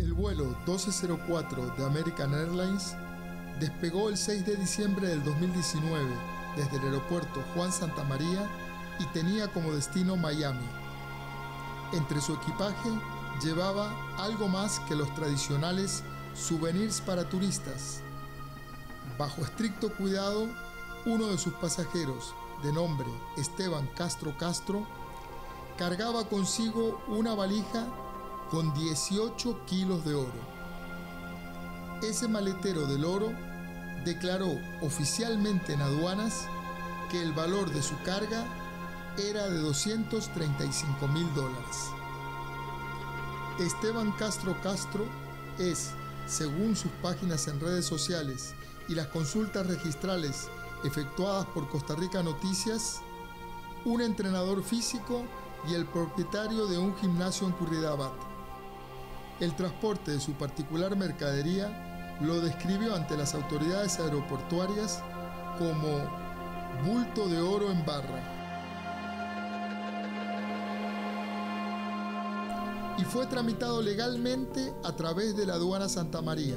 El vuelo 1204 de American Airlines despegó el 6 de diciembre del 2019 desde el aeropuerto Juan Santa María y tenía como destino Miami. Entre su equipaje llevaba algo más que los tradicionales souvenirs para turistas. Bajo estricto cuidado, uno de sus pasajeros, de nombre Esteban Castro Castro, cargaba consigo una valija con 18 kilos de oro. Ese maletero del oro declaró oficialmente en aduanas que el valor de su carga era de $235.000. Esteban Castro Castro es, según sus páginas en redes sociales y las consultas registrales efectuadas por Costa Rica Noticias, un entrenador físico y el propietario de un gimnasio en Curridabat. El transporte de su particular mercadería lo describió ante las autoridades aeroportuarias como bulto de oro en barra. Y fue tramitado legalmente a través de la aduana Santa María.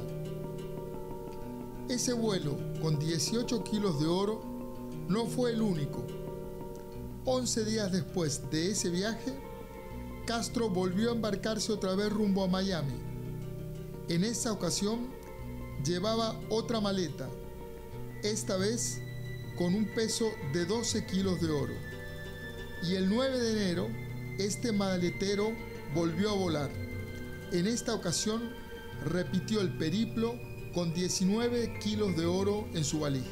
Ese vuelo con 18 kilos de oro no fue el único. 11 días después de ese viaje, Castro volvió a embarcarse otra vez rumbo a Miami. En esta ocasión, llevaba otra maleta, esta vez con un peso de 12 kilos de oro. Y el 9 de enero, este maletero volvió a volar. En esta ocasión, repitió el periplo con 19 kilos de oro en su valija.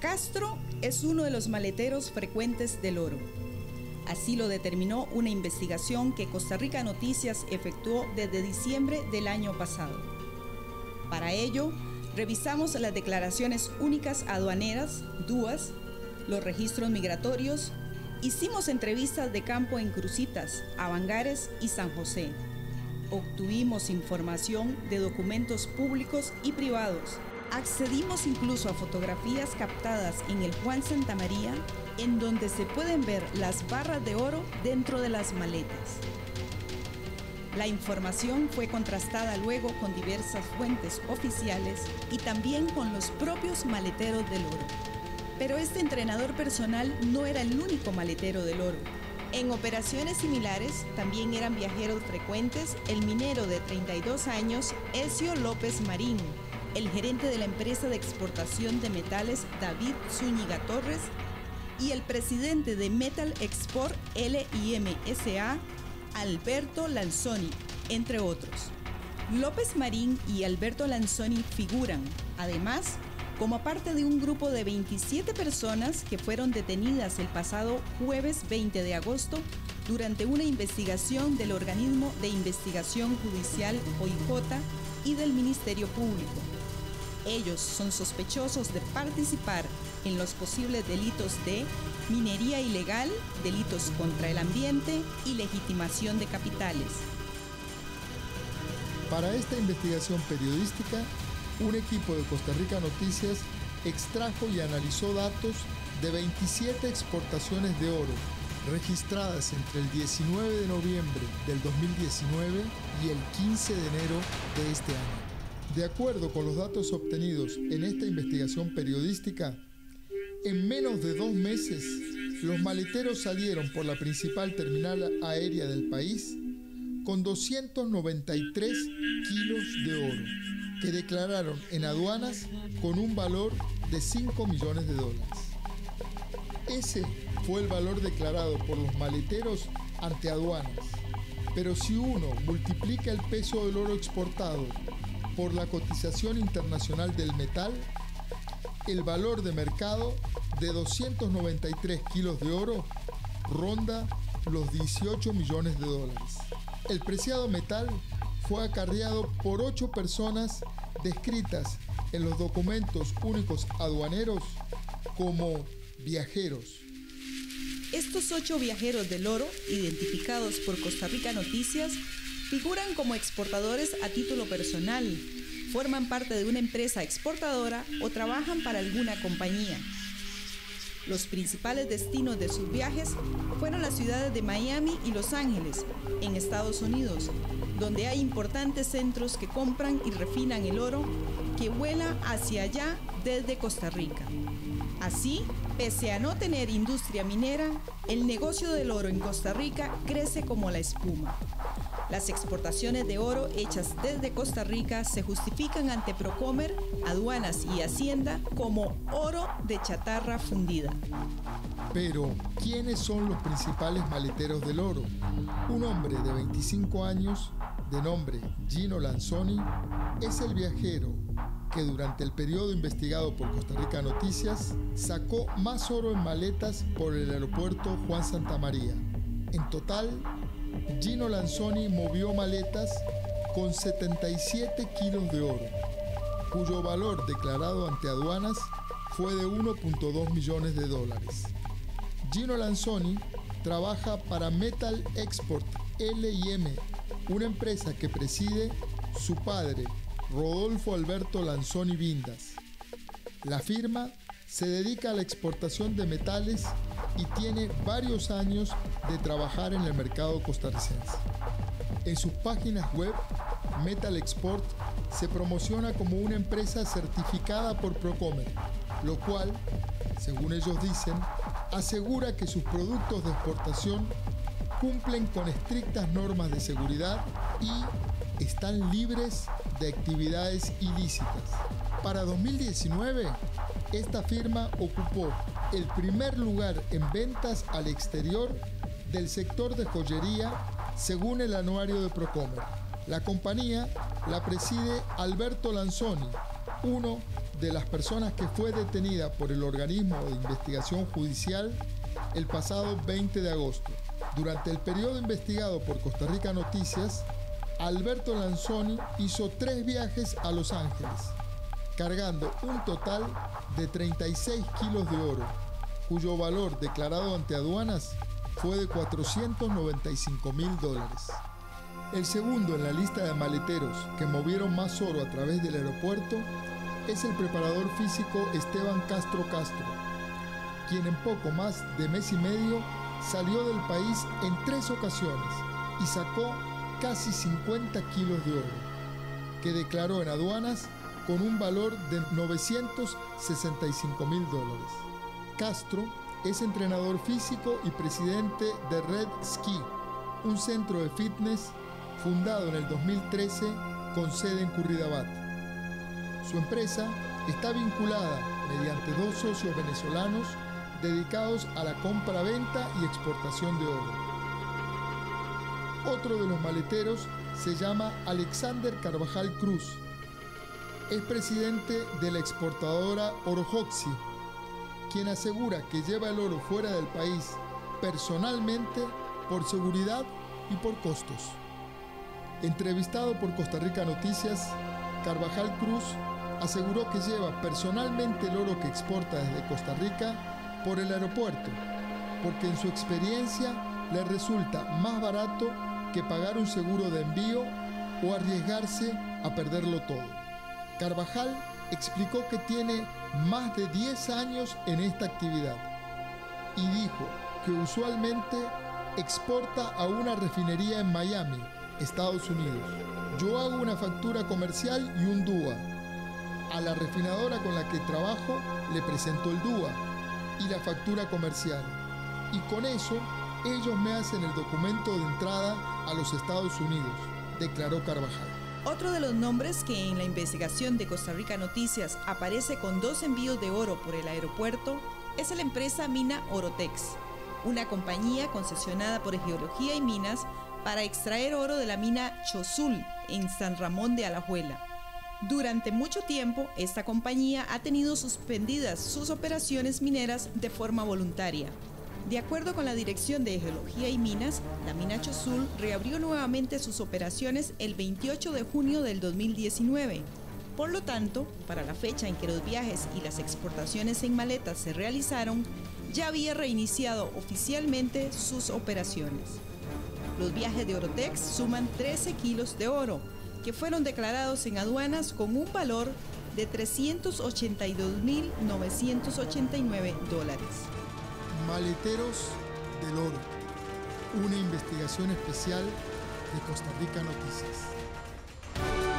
Castro es uno de los maleteros frecuentes del oro. Así lo determinó una investigación que Costa Rica Noticias efectuó desde diciembre del año pasado. Para ello, revisamos las declaraciones únicas aduaneras, DUAS, los registros migratorios, hicimos entrevistas de campo en Crucitas, Avangares y San José. Obtuvimos información de documentos públicos y privados. Accedimos incluso a fotografías captadas en el Juan Santa María, en donde se pueden ver las barras de oro dentro de las maletas. La información fue contrastada luego con diversas fuentes oficiales y también con los propios maleteros del oro. Pero este entrenador personal no era el único maletero del oro. En operaciones similares también eran viajeros frecuentes el minero de 32 años Elcio López Marín, el gerente de la empresa de exportación de metales David Zúñiga Torres y el presidente de Metal Export LIMSA, Alberto Lanzoni, entre otros. López Marín y Alberto Lanzoni figuran, además, como parte de un grupo de 27 personas que fueron detenidas el pasado jueves 20 de agosto durante una investigación del Organismo de Investigación Judicial, OIJ, y del Ministerio Público. Ellos son sospechosos de participar en los posibles delitos de minería ilegal, delitos contra el ambiente y legitimación de capitales. Para esta investigación periodística, un equipo de Costa Rica Noticias extrajo y analizó datos de 27 exportaciones de oro registradas entre el 19 de noviembre del 2019 y el 15 de enero de este año. De acuerdo con los datos obtenidos en esta investigación periodística, en menos de 2 meses, los maleteros salieron por la principal terminal aérea del país con 293 kilos de oro, que declararon en aduanas con un valor de $5 millones. Ese fue el valor declarado por los maleteros ante aduanas. Pero si uno multiplica el peso del oro exportado por la cotización internacional del metal, el valor de mercado de 293 kilos de oro ronda los $18 millones. El preciado metal fue acarreado por 8 personas descritas en los documentos únicos aduaneros como viajeros. Estos 8 viajeros del oro, identificados por Costa Rica Noticias, figuran como exportadores a título personal, forman parte de una empresa exportadora o trabajan para alguna compañía. Los principales destinos de sus viajes fueron las ciudades de Miami y Los Ángeles, en Estados Unidos, donde hay importantes centros que compran y refinan el oro que vuela hacia allá desde Costa Rica. Así, pese a no tener industria minera, el negocio del oro en Costa Rica crece como la espuma. Las exportaciones de oro hechas desde Costa Rica se justifican ante Procomer, aduanas y Hacienda como oro de chatarra fundida. Pero, ¿quiénes son los principales maleteros del oro? Un hombre de 25 años, de nombre Gino Lanzoni, es el viajero que durante el periodo investigado por Costa Rica Noticias sacó más oro en maletas por el aeropuerto Juan Santamaría. En total, Gino Lanzoni movió maletas con 77 kilos de oro, cuyo valor declarado ante aduanas fue de 1.2 millones de dólares. Gino Lanzoni trabaja para Metal Export L&M, una empresa que preside su padre, Rodolfo Alberto Lanzoni Vindas. La firma se dedica a la exportación de metales y tiene varios años de trabajar en el mercado costarricense. En sus páginas web, Metal Export se promociona como una empresa certificada por Procomer, lo cual, según ellos dicen, asegura que sus productos de exportación cumplen con estrictas normas de seguridad y están libres de actividades ilícitas. Para 2019, esta firma ocupó el primer lugar en ventas al exterior del sector de joyería, según el anuario de Procomer. La compañía la preside Alberto Lanzoni, uno de las personas que fue detenida por el organismo de investigación judicial el pasado 20 de agosto. Durante el periodo investigado por Costa Rica Noticias, Alberto Lanzoni hizo 3 viajes a Los Ángeles, cargando un total de 36 kilos de oro, cuyo valor declarado ante aduanas fue de 495 mil dólares. El segundo en la lista de maleteros que movieron más oro a través del aeropuerto es el preparador físico Esteban Castro Castro, quien en poco más de mes y medio salió del país en 3 ocasiones y sacó casi 50 kilos de oro, que declaró en aduanas con un valor de 965 mil dólares. Castro es entrenador físico y presidente de Red Ski, un centro de fitness fundado en el 2013 con sede en Curridabat. Su empresa está vinculada mediante 2 socios venezolanos dedicados a la compra, venta y exportación de oro. Otro de los maleteros se llama Alexander Carvajal Cruz. Es presidente de la exportadora Orojoxi, quien asegura que lleva el oro fuera del país personalmente por seguridad y por costos. Entrevistado por Costa Rica Noticias, Carvajal Cruz aseguró que lleva personalmente el oro que exporta desde Costa Rica por el aeropuerto, porque en su experiencia le resulta más barato que pagar un seguro de envío o arriesgarse a perderlo todo. Carvajal explicó que tiene más de 10 años en esta actividad y dijo que usualmente exporta a una refinería en Miami, Estados Unidos. Yo hago una factura comercial y un DUA. A la refinadora con la que trabajo le presento el DUA y la factura comercial. Y con eso ellos me hacen el documento de entrada a los Estados Unidos, declaró Carvajal. Otro de los nombres que en la investigación de Costa Rica Noticias aparece con 2 envíos de oro por el aeropuerto es la empresa Mina Orotex, una compañía concesionada por Geología y Minas para extraer oro de la mina Chozul en San Ramón de Alajuela. Durante mucho tiempo, esta compañía ha tenido suspendidas sus operaciones mineras de forma voluntaria. De acuerdo con la Dirección de Geología y Minas, la mina Chozul reabrió nuevamente sus operaciones el 28 de junio del 2019. Por lo tanto, para la fecha en que los viajes y las exportaciones en maletas se realizaron, ya había reiniciado oficialmente sus operaciones. Los viajes de Orotex suman 13 kilos de oro, que fueron declarados en aduanas con un valor de 382.989 dólares. Maleteros del Oro, una investigación especial de Costa Rica Noticias.